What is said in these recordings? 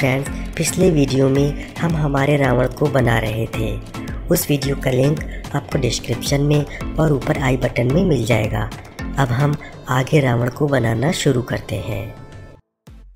Friends, पिछले video में हम हमारे रावण को बना रहे थे। उस वीडियो का लिंक आपको डिस्क्रिप्शन में और ऊपर आई बटन में मिल जाएगा। अब हम आगे रावण को बनाना शुरू करते हैं।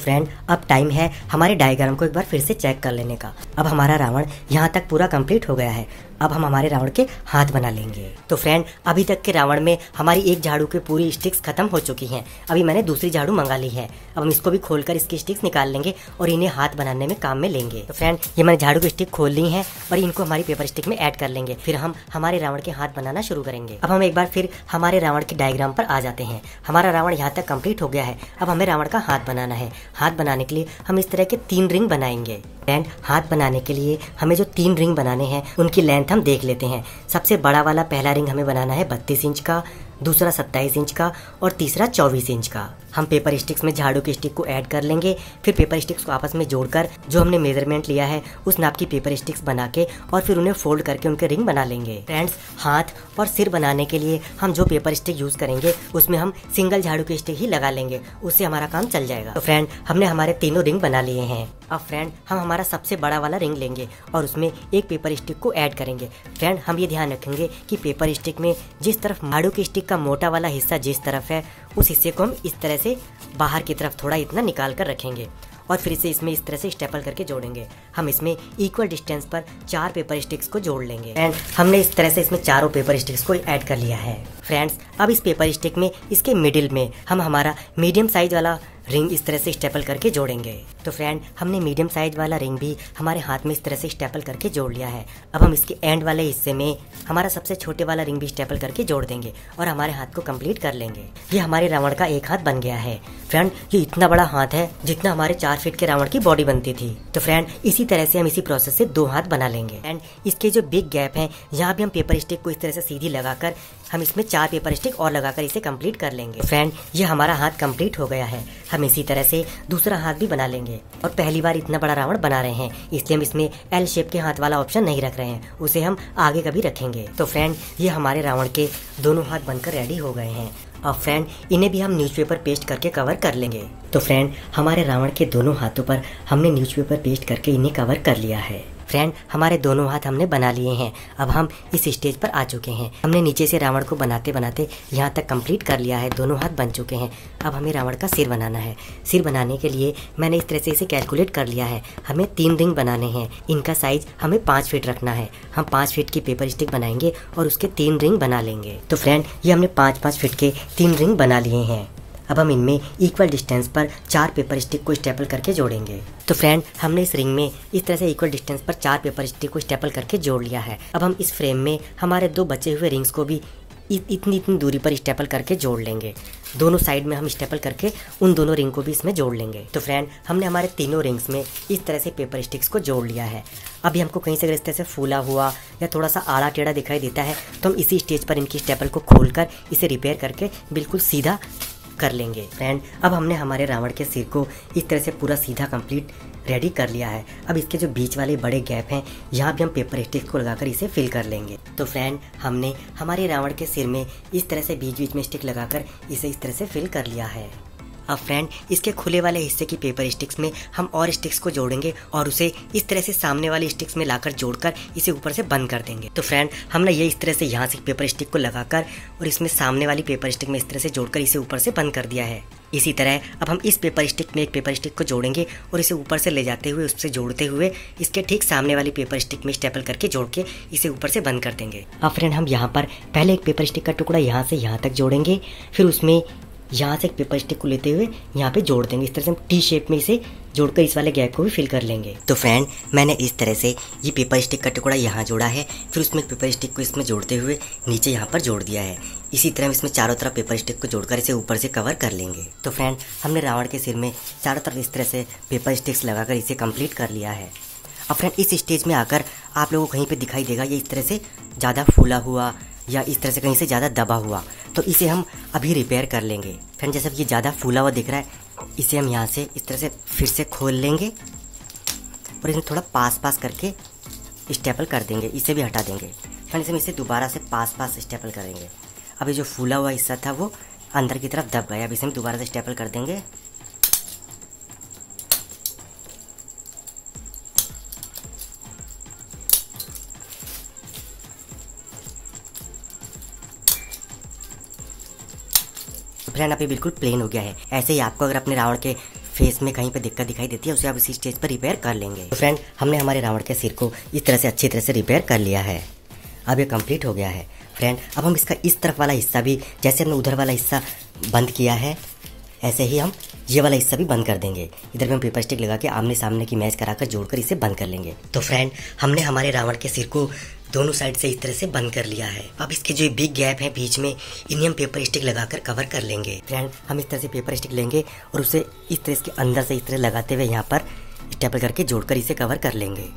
फ्रेंड, अब टाइम है हमारे डायग्राम को एक बार फिर से चेक कर लेने का। अब हमारा रावण यहाँ तक पूरा कंप्लीट हो गया है। अब हम हमारे रावण के हाथ बना लेंगे। तो फ्रेंड, अभी तक के रावण में हमारी एक झाड़ू की पूरी स्टिक्स खत्म हो चुकी हैं। अभी मैंने दूसरी झाड़ू मंगा ली है। अब हम इसको भी खोलकर इसकी स्टिक्स निकाल लेंगे और इन्हें हाथ बनाने में काम में लेंगे। तो फ्रेंड, ये मैंने झाड़ू की स्टिक खोल ली है और इनको हमारी पेपर स्टिक में ऐड कर लेंगे। फिर हम हमारे रावण के हाथ बनाना शुरू करेंगे। अब हम एक बार फिर हमारे रावण के डायग्राम पर आ जाते हैं। हमारा रावण यहाँ तक कम्प्लीट हो गया है। अब हमें रावण का हाथ बनाना है। हाथ बनाने के लिए हम इस तरह के 3 रिंग बनाएंगे। फ्रेंड, हाथ बनाने के लिए हमें जो 3 रिंग बनाने हैं उनकी लेंथ हम देख लेते हैं। सबसे बड़ा वाला पहला रिंग हमें बनाना है 32 इंच का, दूसरा 27 इंच का और तीसरा 24 इंच का। हम पेपर स्टिक्स में झाड़ू की स्टिक को ऐड कर लेंगे। फिर पेपर स्टिक्स को आपस में जोड़कर जो हमने मेजरमेंट लिया है उस नाप की पेपर स्टिक्स बना के और फिर उन्हें फोल्ड करके उनके रिंग बना लेंगे। फ्रेंड्स, हाथ और सिर बनाने के लिए हम जो पेपर स्टिक यूज करेंगे उसमें हम सिंगल झाड़ू की स्टिक ही लगा लेंगे, उससे हमारा काम चल जाएगा। तो फ्रेंड, हमने हमारे तीनों रिंग बना लिए हैं। अब फ्रेंड, हम हमारा सबसे बड़ा वाला रिंग लेंगे और उसमें एक पेपर स्टिक को ऐड करेंगे। फ्रेंड, हम ये ध्यान रखेंगे कि पेपर स्टिक में जिस तरफ झाड़ू की स्टिक का मोटा वाला हिस्सा जिस तरफ है उस हिस्से को हम इस तरह से बाहर की तरफ थोड़ा इतना निकाल कर रखेंगे और फिर इसे इसमें इस तरह से स्टेपल करके जोड़ेंगे। हम इसमें इक्वल डिस्टेंस पर 4 पेपर स्टिक्स को जोड़ लेंगे। एंड हमने इस तरह से इसमें चारों पेपर स्टिक्स को ऐड कर लिया है। फ्रेंड्स, अब इस पेपर स्टिक में इसके मिडिल में हम हमारा मीडियम साइज वाला रिंग इस तरह से स्टेपल करके जोड़ेंगे। तो फ्रेंड, हमने मीडियम साइज वाला रिंग भी हमारे हाथ में इस तरह से स्टेपल करके जोड़ लिया है। अब हम इसके एंड वाले हिस्से में हमारा सबसे छोटे वाला रिंग भी स्टेपल करके जोड़ देंगे और हमारे हाथ को कंप्लीट कर लेंगे। ये हमारे रावण का एक हाथ बन गया है। फ्रेंड, ये इतना बड़ा हाथ है जितना हमारे 4 फीट के रावण की बॉडी बनती थी। तो फ्रेंड, इसी तरह से हम इसी प्रोसेस से 2 हाथ बना लेंगे। एंड इसके जो बिग गैप है यहाँ भी हम पेपर स्टिक को इस तरह से सीधी लगाकर हम इसमें 4 पेपर स्टिक और लगाकर इसे कंप्लीट कर लेंगे। फ्रेंड, ये हमारा हाथ कंप्लीट हो गया है। हम इसी तरह से दूसरा हाथ भी बना लेंगे। और पहली बार इतना बड़ा रावण बना रहे हैं इसलिए हम इसमें एल शेप के हाथ वाला ऑप्शन नहीं रख रहे हैं, उसे हम आगे कभी रखेंगे। तो फ्रेंड, ये हमारे रावण के दोनों हाथ बनकर रेडी हो गए हैं। अब फ्रेंड, इन्हें भी हम न्यूज़पेपर पेस्ट करके कवर कर लेंगे। तो फ्रेंड, हमारे रावण के दोनों हाथों पर हमने न्यूज़पेपर पेस्ट करके इन्हें कवर कर लिया है। फ्रेंड, हमारे दोनों हाथ हमने बना लिए हैं। अब हम इस स्टेज पर आ चुके हैं। हमने नीचे से रावण को बनाते बनाते यहाँ तक कंप्लीट कर लिया है। दोनों हाथ बन चुके हैं। अब हमें रावण का सिर बनाना है। सिर बनाने के लिए मैंने इस तरह से इसे कैलकुलेट कर लिया है। हमें 3 रिंग बनाने हैं। इनका साइज हमें 5 फीट रखना है। हम 5 फीट की पेपर स्टिक बनाएंगे और उसके 3 रिंग बना लेंगे। तो फ्रेंड, ये हमने 5-5 फीट के 3 रिंग बना लिए हैं। अब हम इनमें इक्वल डिस्टेंस पर 4 पेपर स्टिक को स्टेपल करके जोड़ेंगे। तो फ्रेंड, हमने इस रिंग में इस तरह से इक्वल डिस्टेंस पर 4 पेपर स्टिक को स्टेपल करके जोड़ लिया है। अब हम इस फ्रेम में हमारे 2 बचे हुए रिंग्स को भी इतनी दूरी पर स्टेपल करके जोड़ लेंगे। दोनों साइड में हम स्टेपल करके उन दोनों रिंग को भी इसमें जोड़ लेंगे। तो फ्रेंड, हमने हमारे तीनों रिंग्स में इस तरह से पेपर स्टिक्स को जोड़ लिया है। अभी हमको कहीं से अगर इस तरह से फूला हुआ या थोड़ा सा आड़ा टेढ़ा दिखाई देता है तो हम इसी स्टेज पर इनकी स्टेपल को खोलकर इसे रिपेयर करके बिल्कुल सीधा कर लेंगे। फ्रेंड, अब हमने हमारे रावण के सिर को इस तरह से पूरा सीधा कंप्लीट रेडी कर लिया है। अब इसके जो बीच वाले बड़े गैप हैं यहाँ भी हम पेपर स्टिक्स को लगाकर इसे फिल कर लेंगे। तो फ्रेंड, हमने हमारे रावण के सिर में इस तरह से बीच बीच में स्टिक लगाकर इसे इस तरह से फिल कर लिया है। अब फ्रेंड, इसके खुले वाले हिस्से की पेपर स्टिक्स में हम और स्टिक्स को जोड़ेंगे और उसे इस तरह से सामने वाले स्टिक्स में लाकर जोड़कर इसे ऊपर से बंद कर देंगे। तो फ्रेंड, हमने ये इस तरह से यहाँ से पेपर स्टिक को लगाकर और इसमें सामने वाली पेपर स्टिक में इस तरह से जोड़कर इसे ऊपर से बंद कर दिया है। इसी तरह अब हम इस पेपर स्टिक में एक पेपर स्टिक को जोड़ेंगे और इसे ऊपर से ले जाते हुए उससे जोड़ते हुए इसके ठीक सामने वाली पेपर स्टिक में स्टेपल करके जोड़ के इसे ऊपर से बंद कर देंगे। अब फ्रेंड, हम यहाँ पर पहले एक पेपर स्टिक का टुकड़ा यहाँ से यहाँ तक जोड़ेंगे, फिर उसमें यहाँ से एक पेपर स्टिक को लेते हुए यहाँ पे जोड़ देंगे। इस तरह से हम टी शेप में इसे जोड़कर इस वाले गैप को भी फिल कर लेंगे। तो फ्रेंड, मैंने इस तरह से ये पेपर स्टिक का टुकड़ा यहाँ जोड़ा है, फिर उसमें एक पेपर स्टिक को इसमें जोड़ते हुए नीचे यहाँ पर जोड़ दिया है। इसी तरह हम इसमें चारों तरफ पेपर स्टिक को जोड़कर इसे ऊपर से कवर कर लेंगे। तो फ्रेंड, हमने रावण के सिर में चारों तरफ इस तरह से पेपर स्टिक्स लगाकर इसे कंप्लीट कर लिया है। अब फ्रेंड, इस स्टेज में आकर आप लोगों को कहीं पर दिखाई देगा ये इस तरह से ज़्यादा फूला हुआ या इस तरह से कहीं से ज़्यादा दबा हुआ, तो इसे हम अभी रिपेयर कर लेंगे। फ्रेंड, जैसे ये ज़्यादा फूला हुआ दिख रहा है इसे हम यहाँ से इस तरह से फिर से खोल लेंगे और इसमें थोड़ा पास करके स्टेपल कर देंगे। इसे भी हटा देंगे। फ्रेंड, इसे दोबारा से पास स्टेपल करेंगे। अभी जो फूला हुआ हिस्सा था वो अंदर की तरफ दब गया। अब इसे हम दोबारा से स्टेपल कर देंगे। फ्रेंड अभी बिल्कुल प्लेन हो गया है। ऐसे ही आपको अगर अपने रावण के फेस में कहीं पे दिक्कत दिखाई देती है उसे आप इसी स्टेज पर रिपेयर कर लेंगे। तो फ्रेंड हमने हमारे रावण के सिर को इस तरह से अच्छी तरह से रिपेयर कर लिया है। अब ये कंप्लीट हो गया है। फ्रेंड अब हम इसका इस तरफ वाला हिस्सा भी, जैसे हमने उधर वाला हिस्सा बंद किया है ऐसे ही हम ये वाला हिस्सा भी बंद कर देंगे। इधर में हम पेपर स्टिक लगा के आमने सामने की मैच कराकर जोड़कर इसे बंद कर लेंगे। तो फ्रेंड हमने हमारे रावण के सिर को दोनों साइड से इस तरह से बंद कर लिया है। अब इसके जो बिग गैप है बीच में, इन्हें हम पेपर स्टिक लगाकर कवर कर लेंगे। फ्रेंड हम इस तरह से पेपर स्टिक लेंगे और उसे इस तरह इसके अंदर से इस तरह लगाते हुए यहाँ पर स्टेपल करके जोड़कर इसे कवर कर लेंगे।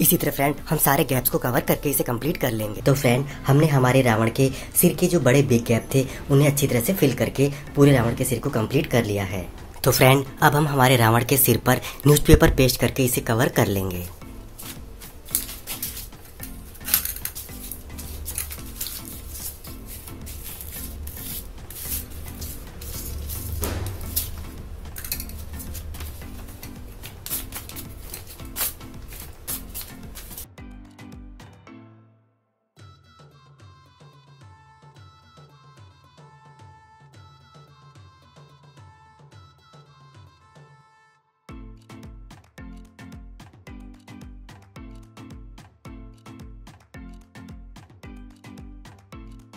इसी तरह फ्रेंड हम सारे गैप्स को कवर करके इसे कंप्लीट कर लेंगे। तो फ्रेंड हमने हमारे रावण के सिर के जो बड़े बिग गैप थे उन्हें अच्छी तरह से फिल करके पूरे रावण के सिर को कंप्लीट कर लिया है। तो फ्रेंड अब हम हमारे रावण के सिर पर न्यूज़पेपर पेस्ट करके इसे कवर कर लेंगे।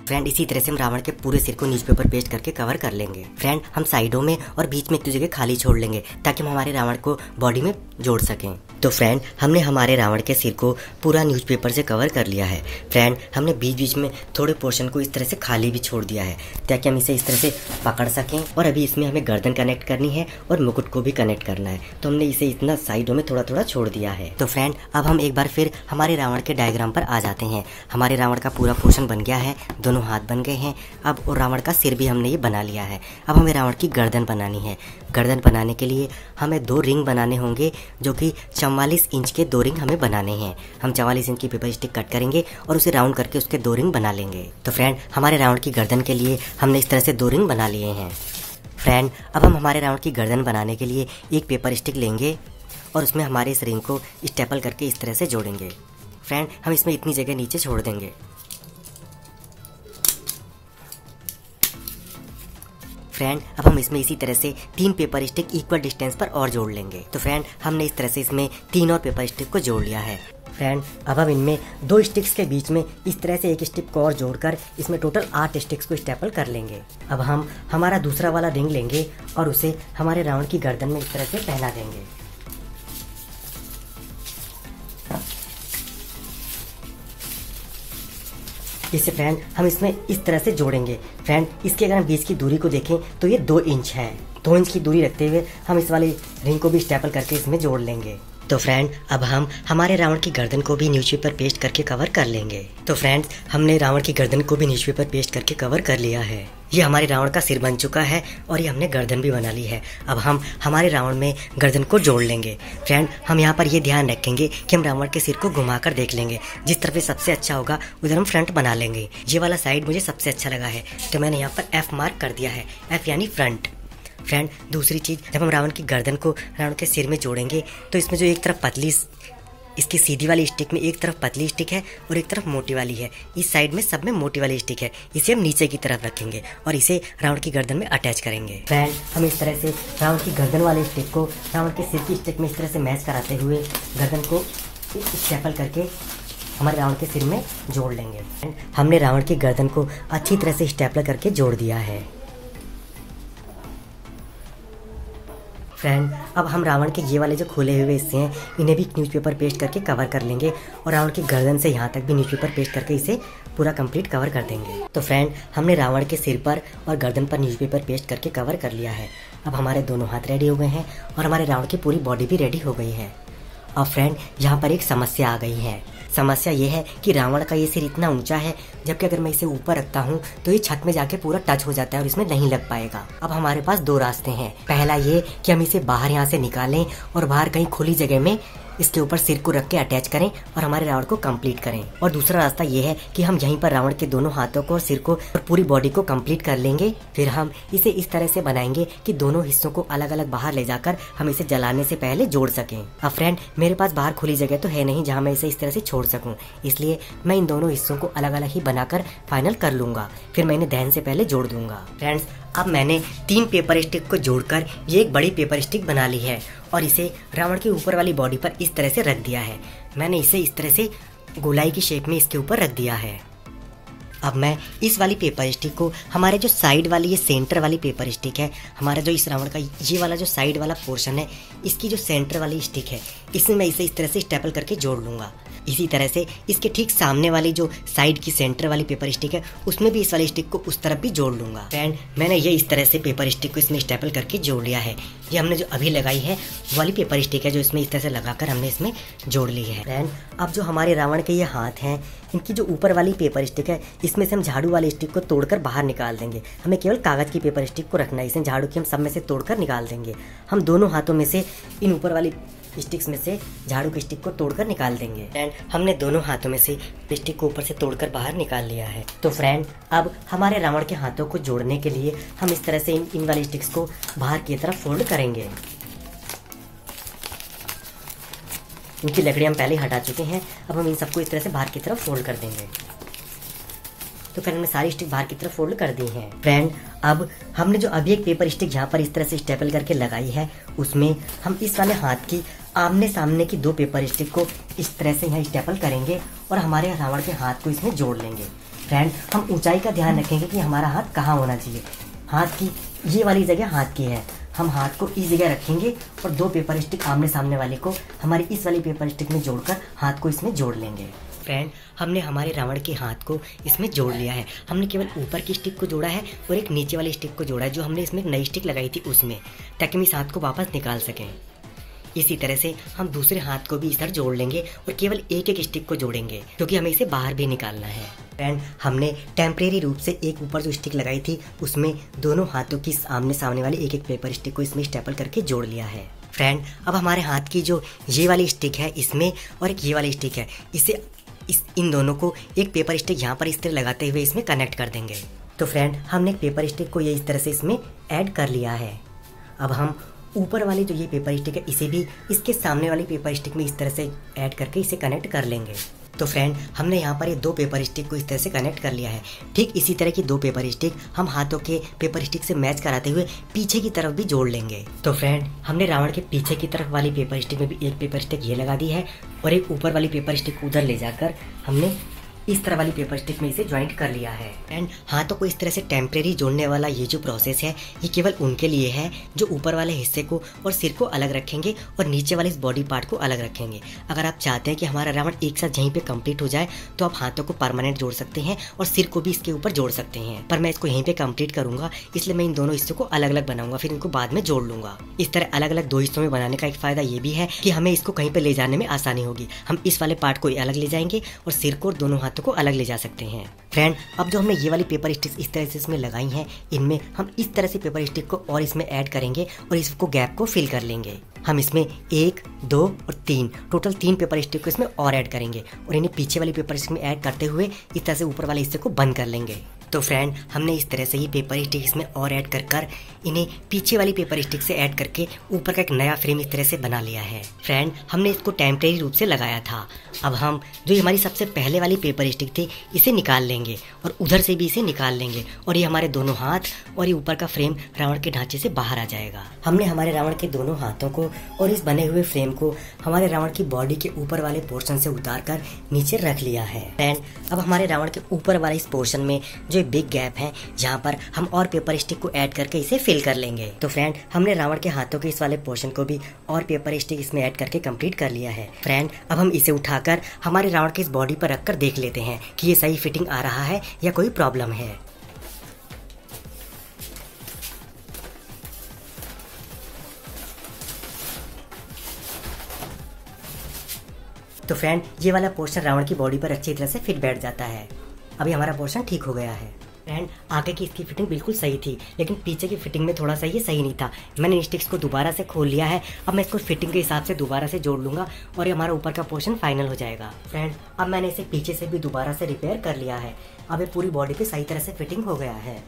फ्रेंड इसी तरह से हम रावण के पूरे सिर को न्यूज़पेपर पेस्ट करके कवर कर लेंगे। फ्रेंड हम साइडों में और बीच में एक जगह खाली छोड़ लेंगे ताकि हम हमारे रावण को बॉडी में जोड़ सकें। तो फ्रेंड हमने हमारे रावण के सिर को पूरा न्यूज़पेपर से कवर कर लिया है। फ्रेंड हमने बीच बीच में थोड़े पोर्शन को इस तरह से खाली भी छोड़ दिया है ताकि हम इसे इस तरह से पकड़ सकें। और अभी इसमें हमें गर्दन कनेक्ट करनी है और मुकुट को भी कनेक्ट करना है, तो हमने इसे इतना साइडों में थोड़ा थोड़ा छोड़ दिया है। तो फ्रेंड अब हम एक बार फिर हमारे रावण के डायग्राम पर आ जाते हैं। हमारे रावण का पूरा पोर्शन बन गया है, दोनों हाथ बन गए हैं अब, और रावण का सिर भी हमने ये बना लिया है। अब हमें रावण की गर्दन बनानी है। गर्दन बनाने के लिए हमें 2 रिंग बनाने होंगे, जो कि 44 इंच के 2 रिंग हमें बनाने हैं। हम 44 इंच की पेपर स्टिक कट करेंगे और उसे राउंड करके उसके 2 रिंग बना लेंगे। तो फ्रेंड हमारे रावण की गर्दन के लिए हमने इस तरह से 2 रिंग बना लिए हैं। फ्रेंड अब हम हमारे रावण की गर्दन बनाने के लिए एक पेपर स्टिक लेंगे और उसमें हमारे इस रिंग को स्टेपल करके इस तरह से जोड़ेंगे। फ्रेंड हम इसमें इतनी जगह नीचे छोड़ देंगे। फ्रेंड अब हम इसमें इसी तरह से 3 पेपर स्टिक इक्वल डिस्टेंस पर और जोड़ लेंगे। तो फ्रेंड हमने इस तरह से इसमें 3 और पेपर स्टिक को जोड़ लिया है। फ्रेंड अब हम इनमें 2 स्टिक्स के बीच में इस तरह से एक स्टिक को और जोड़कर इसमें टोटल 8 स्टिक्स को स्टेपल कर लेंगे। अब हम हमारा दूसरा वाला रिंग लेंगे और उसे हमारे रावण की गर्दन में इस तरह से पहना देंगे। इसे फ्रेंड हम इसमें इस तरह से जोड़ेंगे। फ्रेंड इसके अगर हम बीच की दूरी को देखें तो ये 2 इंच है। 2 इंच की दूरी रखते हुए हम इस वाले रिंग को भी स्टेपल करके इसमें जोड़ लेंगे। तो फ्रेंड अब हम हमारे रावण की गर्दन को भी न्यूज़पेपर पेस्ट करके कवर कर लेंगे। तो फ्रेंड्स हमने रावण की गर्दन को भी न्यूज़पेपर पेस्ट करके कवर कर लिया है। ये हमारे रावण का सिर बन चुका है और ये हमने गर्दन भी बना ली है। अब हम हमारे रावण में गर्दन को जोड़ लेंगे। फ्रेंड हम यहाँ पर ये ध्यान रखेंगे कि हम रावण के सिर को घुमाकर देख लेंगे, जिस तरफ सबसे अच्छा होगा उधर हम फ्रंट बना लेंगे। ये वाला साइड मुझे सबसे अच्छा लगा है तो मैंने यहाँ पर F मार्क कर दिया है, F यानी फ्रंट। फ्रेंड दूसरी चीज़, जब हम रावण की गर्दन को रावण के सिर में जोड़ेंगे तो इसमें जो एक तरफ पतली इसकी सीधी वाली स्टिक में एक तरफ पतली स्टिक है और एक तरफ मोटी वाली है। इस साइड में सब में मोटी वाली स्टिक है, इसे हम नीचे की तरफ रखेंगे और इसे रावण की गर्दन में अटैच करेंगे। फ्रेंड हम इस तरह से रावण की गर्दन वाली स्टिक को रावण के सिर की स्टिक में इस तरह से मैच कराते हुए गर्दन को स्टेपल करके हमारे रावण के सिर में जोड़ लेंगे। फ्रेंड हमने रावण की गर्दन को अच्छी तरह से स्टेपल करके जोड़ दिया है। फ्रेंड अब हम रावण के ये वाले जो खुले हुए हिस्से हैं इन्हें भी न्यूज़पेपर पेस्ट करके कवर कर लेंगे और रावण की गर्दन से यहाँ तक भी न्यूज़पेपर पेस्ट करके इसे पूरा कंप्लीट कवर कर देंगे। तो फ्रेंड हमने रावण के सिर पर और गर्दन पर न्यूज़पेपर पेस्ट करके कवर कर लिया है। अब हमारे दोनों हाथ रेडी हो गए हैं और हमारे रावण की पूरी बॉडी भी रेडी हो गई है। और फ्रेंड यहाँ पर एक समस्या आ गई है। समस्या ये है कि रावण का ये सिर इतना ऊंचा है, जबकि अगर मैं इसे ऊपर रखता हूँ तो ये छत में जाके पूरा टच हो जाता है और इसमें नहीं लग पाएगा। अब हमारे पास दो रास्ते हैं। पहला ये कि हम इसे बाहर यहाँ से निकालें और बाहर कहीं खुली जगह में इसके ऊपर सिर को रख के अटैच करें और हमारे रावण को कंप्लीट करें। और दूसरा रास्ता ये है कि हम यहीं पर रावण के दोनों हाथों को और सिर को और पूरी बॉडी को कंप्लीट कर लेंगे। फिर हम इसे इस तरह से बनाएंगे कि दोनों हिस्सों को अलग अलग बाहर ले जाकर हम इसे जलाने से पहले जोड़ सकें। अब फ्रेंड, मेरे पास बाहर खुली जगह तो है नहीं जहाँ मैं इसे इस तरह से छोड़ सकूँ, इसलिए मैं इन दोनों हिस्सों को अलग अलग ही बनाकर फाइनल कर लूंगा, फिर मैं इन्हें दहन से पहले जोड़ दूंगा। फ्रेंड्स, अब मैंने 3 पेपर स्टिक को जोड़कर ये एक बड़ी पेपर स्टिक बना ली है और इसे रावण के ऊपर वाली बॉडी पर इस तरह से रख दिया है। मैंने इसे इस तरह से गोलाई की शेप में इसके ऊपर रख दिया है। अब मैं इस वाली पेपर स्टिक को हमारे जो साइड वाली ये सेंटर वाली पेपर स्टिक है, हमारा जो इस रावण का ये वाला जो साइड वाला पोर्शन है, इसकी जो सेंटर वाली स्टिक है, इसमें मैं इसे इस तरह से स्टेपल करके जोड़ लूँगा। इसी तरह से इसके ठीक सामने वाली जो साइड की सेंटर वाली पेपर स्टिक है, उसमें भी इस वाली स्टिक को उस तरफ भी जोड़ लूँगा। फ्रेंड, मैंने ये इस तरह से पेपर स्टिक को इसमें स्टेपल करके जोड़ लिया है। ये हमने जो अभी लगाई है वाली पेपर स्टिक है, जो इसमें इस तरह से लगाकर हमने इसमें जोड़ ली है। फ्रेंड, अब जो हमारे रावण के ये हाथ हैं, इनकी जो ऊपर वाली पेपर स्टिक है, इसमें से हम झाड़ू वाली स्टिक को तोड़कर बाहर निकाल देंगे। हमें केवल कागज़ की पेपर स्टिक को रखना है, इसे झाड़ू की हम सब में से तोड़कर निकाल देंगे। हम दोनों हाथों में से इन ऊपर वाली स्टिक्स में से झाड़ू की स्टिक को तोड़कर निकाल देंगे। एंड हमने दोनों हाथों में से स्टिक को ऊपर से तोड़कर बाहर निकाल लिया है। तो फ्रेंड, अब हमारे रावण के हाथों को जोड़ने के लिए हम इस तरह से इन वाली स्टिक्स को बाहर की तरफ फोल्ड करेंगे। इनकी लकड़ी हम पहले हटा चुके हैं, अब हम इन सबको इस तरह से बाहर की तरफ फोल्ड कर देंगे। तो फिर हमने सारी स्टिक बाहर की तरफ फोल्ड कर दी है। फ्रेंड, अब हमने जो अभी एक पेपर स्टिक यहाँ पर इस तरह से स्टेपल करके लगाई है, उसमें हम इस वाले हाथ की आमने सामने की 2 पेपर स्टिक को इस तरह से यहाँ स्टेपल करेंगे और हमारे रावण के हाथ को इसमें जोड़ लेंगे। फ्रेंड, हम ऊंचाई का ध्यान रखेंगे कि हमारा हाथ कहाँ होना चाहिए। हाथ की ये वाली जगह हाथ की है, हम हाथ को इस जगह रखेंगे और 2 पेपर स्टिक आमने सामने वाले को हमारी इस वाली पेपर स्टिक में जोड़कर हाथ को इसमें जोड़ लेंगे। फ्रेंड, हमने हमारे रावण के हाथ को इसमें जोड़ लिया है। हमने केवल ऊपर की स्टिक को जोड़ा है और एक नीचे वाली स्टिक को जोड़ा है, जो हमने इसमें एक नई स्टिक लगाई थी उसमें, ताकि हम इस हाथ को वापस निकाल सकें। इसी तरह से हम दूसरे हाथ को भी इस तरह जोड़ लेंगे और केवल एक एक स्टिक को जोड़ेंगे, क्योंकि हमें इसे बाहर भी निकालना है। फ्रेंड, हमने टेम्परेरी रूप से एक ऊपर जो स्टिक लगाई थी उसमें दोनों हाथों की आमने सामने वाली एक एक पेपर स्टिक को इसमें स्टेपल करके जोड़ लिया है। फ्रेंड, अब हमारे हाथ की जो ये वाली स्टिक है इसमें और एक ये वाली स्टिक है, इसे इन दोनों को एक पेपर स्टिक यहाँ पर इस तरह लगाते हुए इसमें कनेक्ट कर देंगे। तो फ्रेंड, हमने एक पेपर स्टिक को ये इस तरह से इसमें ऐड कर लिया है। अब हम ऊपर वाली जो ये पेपर स्टिक है इसे भी इसके सामने वाली पेपर स्टिक में इस तरह से ऐड करके इसे कनेक्ट कर लेंगे। तो फ्रेंड, हमने यहाँ पर ये 2 पेपर स्टिक को इस तरह से कनेक्ट कर लिया है। ठीक इसी तरह की 2 पेपर स्टिक हम हाथों के पेपर स्टिक से मैच कराते हुए पीछे की तरफ भी जोड़ लेंगे। तो फ्रेंड, हमने रावण के पीछे की तरफ वाली पेपर स्टिक में भी एक पेपर स्टिक ये लगा दी है और एक ऊपर वाली पेपर स्टिक उधर ले जाकर हमने इस तरह वाली पेपर स्टिक में इसे ज्वाइंट कर लिया है। एंड हाथों को इस तरह से टेम्परेरी जोड़ने वाला ये जो प्रोसेस है, ये केवल उनके लिए है जो ऊपर वाले हिस्से को और सिर को अलग रखेंगे और नीचे वाले इस बॉडी पार्ट को अलग रखेंगे। अगर आप चाहते हैं कि हमारा रावण एक साथ यहीं पे कंप्लीट हो जाए, तो आप हाथों को परमानेंट जोड़ सकते हैं और सिर को भी इसके ऊपर जोड़ सकते हैं। पर मैं इसको यहीं पर कम्प्लीट करूंगा, इसलिए मैं इन दोनों हिस्सों को अलग अलग बनाऊंगा, फिर इनको बाद में जोड़ लूंगा। इस तरह अलग अलग 2 हिस्सों में बनाने का एक फायदा ये भी है कि हमें इसको कहीं पर ले जाने में आसानी होगी। हम इस वाले पार्ट को अलग ले जाएंगे और सिर को दोनों को अलग ले जा सकते हैं। फ्रेंड, अब जो हमने ये वाली पेपर स्टिक्स इस तरह से इसमें लगाई हैं, इनमें हम इस तरह से पेपर स्टिक को और इसमें ऐड करेंगे और इसको गैप को फिल कर लेंगे। हम इसमें 1, 2 और 3 टोटल 3 पेपर स्टिक को इसमें और ऐड करेंगे और इन्हें पीछे वाली पेपर स्टिक में ऐड करते हुए इस तरह से ऊपर वाले हिस्से को बंद कर लेंगे। तो फ्रेंड, हमने इस तरह से ही पेपर स्टिक इसमें और ऐड कर इन्हें पीछे वाली पेपर स्टिक से ऐड करके ऊपर का एक नया फ्रेम इस तरह से बना लिया है। फ्रेंड, हमने इसको टेम्परेरी रूप से लगाया था। अब हम जो हमारी सबसे पहले वाली पेपर स्टिक थी इसे निकाल लेंगे और उधर से भी इसे निकाल लेंगे और ये हमारे दोनों हाथ और ये ऊपर का फ्रेम रावण के ढांचे से बाहर आ जाएगा। हमने हमारे रावण के दोनों हाथों को और इस बने हुए फ्रेम को हमारे रावण की बॉडी के ऊपर वाले पोर्शन से उतार कर नीचे रख लिया है। फ्रेंड, अब हमारे रावण के ऊपर वाले इस पोर्शन में जो बिग गैप है, जहाँ पर हम और पेपर स्टिक को ऐड करके इसे फिल कर लेंगे। तो फ्रेंड, हमने रावण के हाथों के इस वाले पोर्शन को भी और पेपर स्टिक इसमें ऐड करके कंप्लीट कर लिया है। फ्रेंड, अब हम इसे उठाकर हमारे रावण के इस बॉडी पर रखकर देख लेते हैं कि ये सही फिटिंग आ रहा है या कोई प्रॉब्लम है। तो फ्रेंड ये वाला पोर्शन रावण की बॉडी पर अच्छी तरह से फिट बैठ जाता है। अभी हमारा पोर्शन ठीक हो गया है। फ्रेंड आगे की इसकी फिटिंग बिल्कुल सही थी, लेकिन पीछे की फिटिंग में थोड़ा सा ये सही नहीं था। मैंने स्टिक्स को दोबारा से खोल लिया है। अब मैं इसको फिटिंग के हिसाब से दोबारा से जोड़ लूँगा और ये हमारा ऊपर का पोर्शन फाइनल हो जाएगा। फ्रेंड अब मैंने इसे पीछे से भी दोबारा से रिपेयर कर लिया है। अब ये पूरी बॉडी पर सही तरह से फिटिंग हो गया है।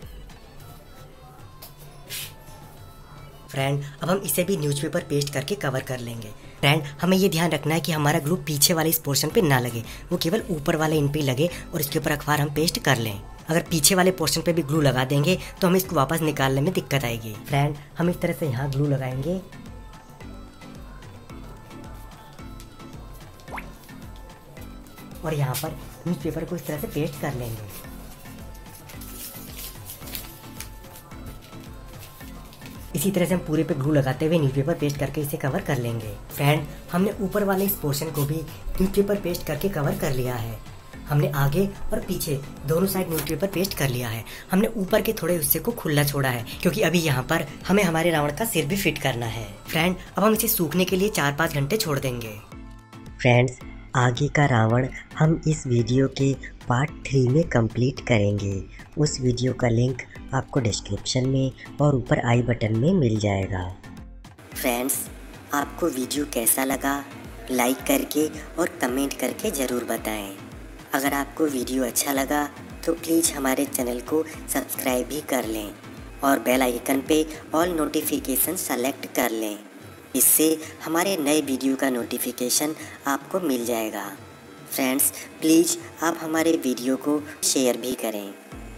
फ्रेंड अब हम इसे भी न्यूज़पेपर पेस्ट करके कवर कर लेंगे। फ्रेंड हमें ये ध्यान रखना है कि हमारा ग्लू पीछे वाले इस पोर्शन पे ना लगे, वो केवल ऊपर वाले इन पे लगे और इसके ऊपर अखबार हम पेस्ट कर लें। अगर पीछे वाले पोर्शन पे भी ग्लू लगा देंगे तो हमें इसको वापस निकालने में दिक्कत आएगी। फ्रेंड हम इस तरह से यहाँ ग्लू लगाएंगे। और यहाँ पर न्यूज़पेपर को इस तरह से पेस्ट कर लेंगे। इसी तरह से हम पूरे पे ग्लू लगाते हुए न्यूज़पेपर पेस्ट करके इसे कवर कर लेंगे। फ्रेंड हमने ऊपर वाले इस पोर्शन को भी न्यूज़पेपर पेस्ट करके कवर कर लिया है। हमने आगे और पीछे दोनों साइड न्यूज़पेपर पेस्ट कर लिया है। हमने ऊपर के थोड़े हिस्से को खुला छोड़ा है क्योंकि अभी यहाँ पर हमें हमारे रावण का सिर भी फिट करना है। फ्रेंड अब हम इसे सूखने के लिए 4-5 घंटे छोड़ देंगे। फ्रेंड्स आगे का रावण हम इस वीडियो के पार्ट 3 में कंप्लीट करेंगे। उस वीडियो का लिंक आपको डिस्क्रिप्शन में और ऊपर आई बटन में मिल जाएगा। फ्रेंड्स आपको वीडियो कैसा लगा लाइक करके और कमेंट करके ज़रूर बताएं। अगर आपको वीडियो अच्छा लगा तो प्लीज़ हमारे चैनल को सब्सक्राइब भी कर लें और बेल आइकन पे ऑल नोटिफिकेशन सेलेक्ट कर लें। इससे हमारे नए वीडियो का नोटिफिकेशन आपको मिल जाएगा। फ्रेंड्स प्लीज़ आप हमारे वीडियो को शेयर भी करें।